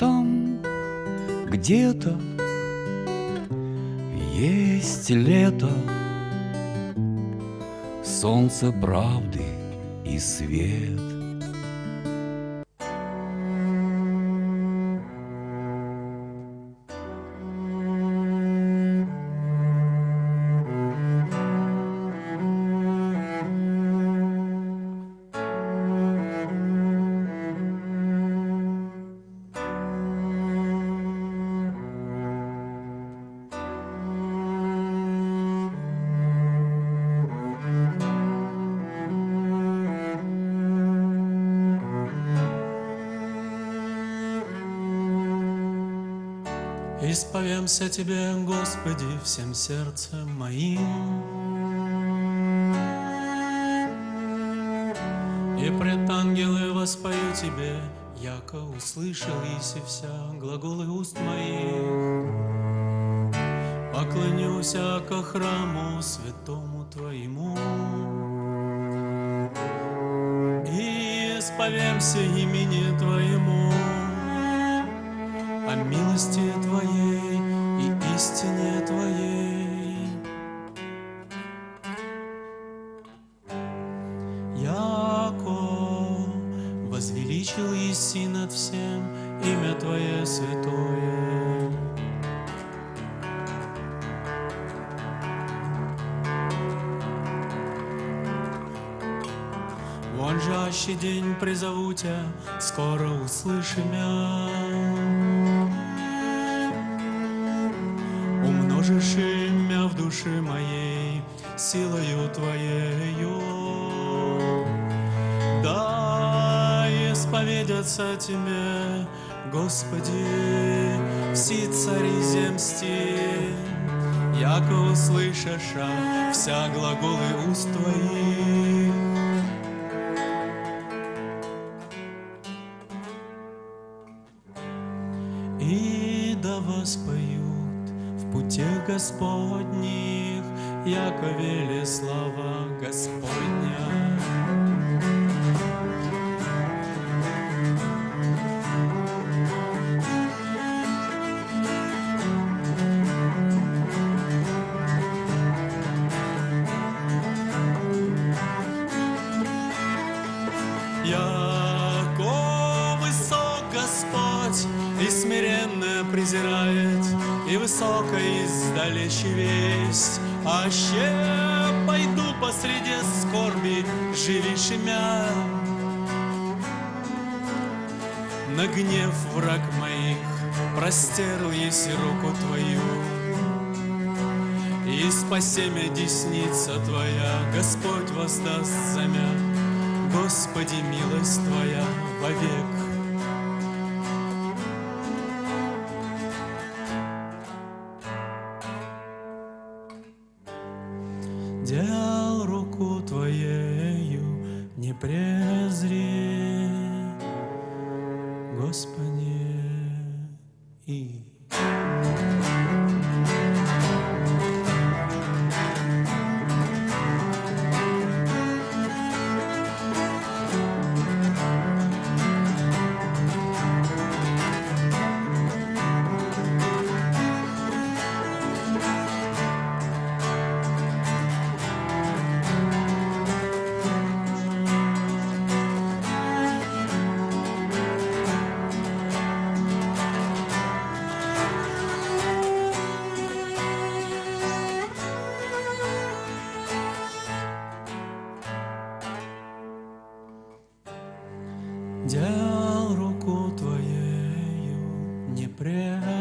там где-то есть лето, солнце правды и свет. Исповемся Тебе, Господи, всем сердцем моим, и пред ангелы воспою Тебе, яко услышал Иси вся глаголы уст моих. Поклонюсь ко храму святому Твоему, и исповемся имени Твоему, о милости Твоей и истине Твоей. Яко возвеличил Еси над всем имя Твое святое. В онжащий день призову Тебя, скоро услыши мя. Умножиши мя в душе моей силою Твоею, да исповедятся Тебе, Господи, все цари земсти, яко услышаша вся глаголы уст Твоих. Господних, яко вели слава Господня. Яко высок Господь и смиренно презирает, и высоко издалече весть, аще пойду посреди скорби живишь мя. На гнев враг моих простерл еси руку Твою, и спаси мя десница Твоя, Господь воздаст за мя, Господи, милость Твоя вовек. Дел руку Твоею не презри, Господи, и... Дел руку Твоею не презри.